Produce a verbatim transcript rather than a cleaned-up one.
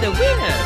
the winner!